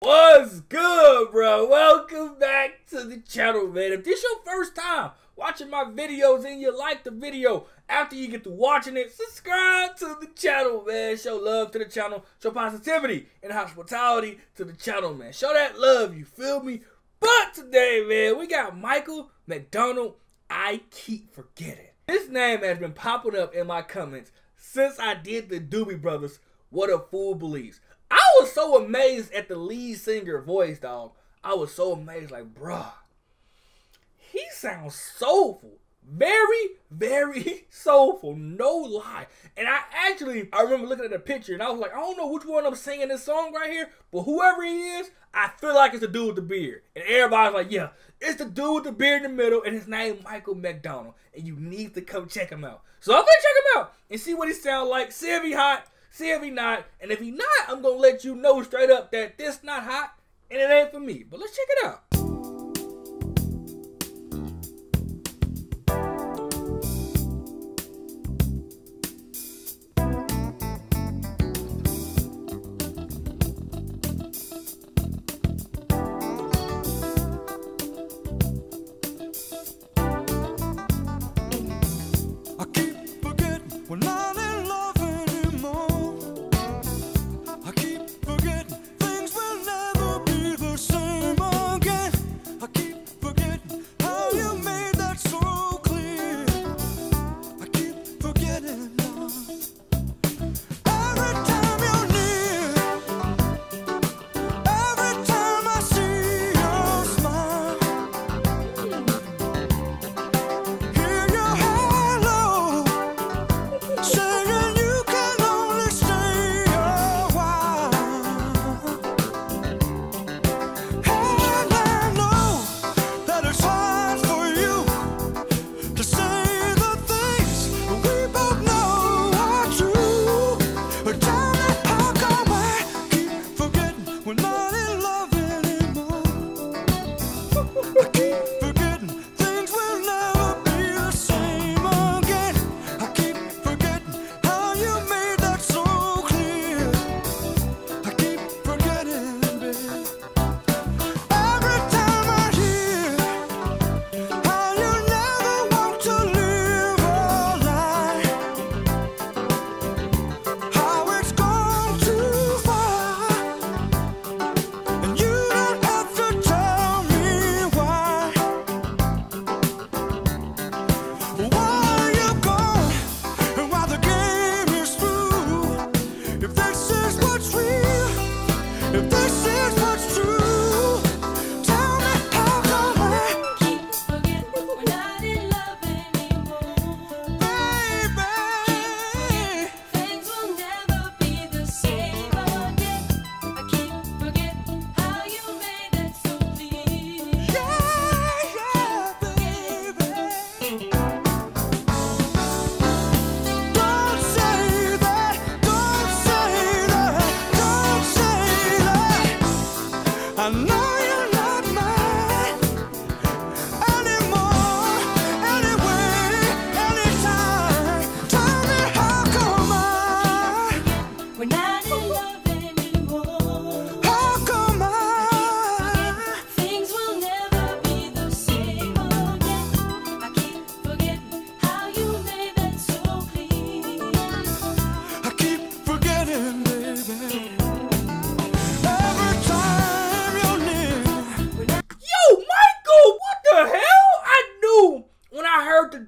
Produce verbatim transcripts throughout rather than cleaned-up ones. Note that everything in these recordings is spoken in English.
What's good, bro? Welcome back to the channel, man. If this your first time watching my videos and you like the video, after you get to watching it, subscribe to the channel, man. Show love to the channel. Show positivity and hospitality to the channel, man. Show that love, you feel me? But today, man, we got Michael McDonald, I Keep Forgettin'. This name has been popping up in my comments since I did the Doobie Brothers, What a Fool Believes. I was so amazed at the lead singer voice, dog. I was so amazed, like, bruh, he sounds soulful. Very, very soulful. No lie. And I actually, I remember looking at the picture, and I was like, I don't know which one I'm singing this song right here, but whoever he is, I feel like it's the dude with the beard. And everybody's like, yeah, it's the dude with the beard in the middle, and his name Michael McDonald, and you need to come check him out. So I'm going to check him out and see what he sounds like. See if he hot. See if he not, and if he not, I'm gonna let you know straight up that this not hot and it ain't for me. But let's check it out. I keep forgetting when I'm in love.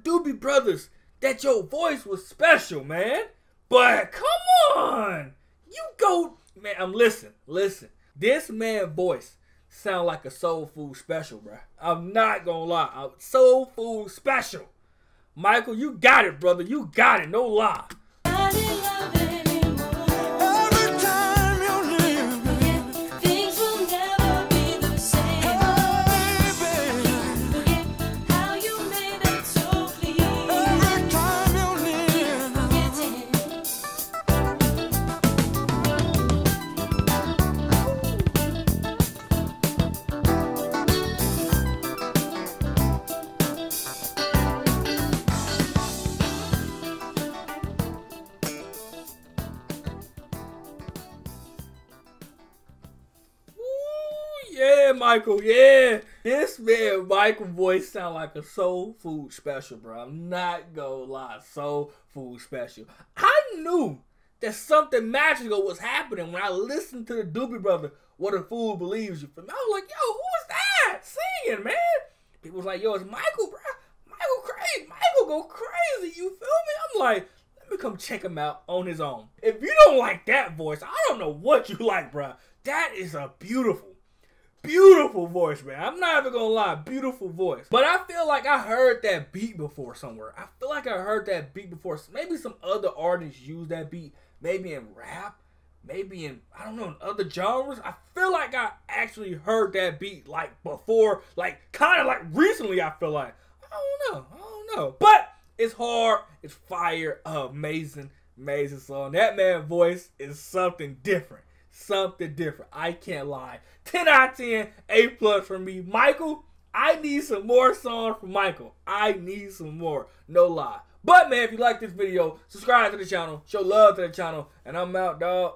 Doobie Brothers, that your voice was special, man. But come on, you go, man. I'm listen, listen. This man's voice sound like a soul food special, bro. I'm not gonna lie, I'm soul food special. Michael, you got it, brother. You got it. No lie. Yeah, Michael, yeah. This man, Michael voice sound like a soul food special, bro. I'm not gonna lie, soul food special. I knew that something magical was happening when I listened to the Doobie Brothers, What a Fool Believes You. I was like, yo, who is that singing, man? People was like, yo, it's Michael, bro. Michael crazy. Michael go crazy, you feel me? I'm like, let me come check him out on his own. If you don't like that voice, I don't know what you like, bro. That is a beautiful, beautiful voice, man. I'm not even gonna lie, beautiful voice. But I feel like I heard that beat before somewhere. I feel like I heard that beat before. Maybe some other artists use that beat. Maybe in rap. Maybe in, I don't know, in other genres. I feel like I actually heard that beat like before. Like kind of like recently, I feel like. I don't know. I don't know. But it's hard. It's fire. Amazing, amazing song. That man's voice is something different. Something different. I can't lie. ten out of ten. A plus for me. Michael, I need some more songs from Michael. I need some more. No lie. But, man, if you like this video, subscribe to the channel. Show love to the channel. And I'm out, dog.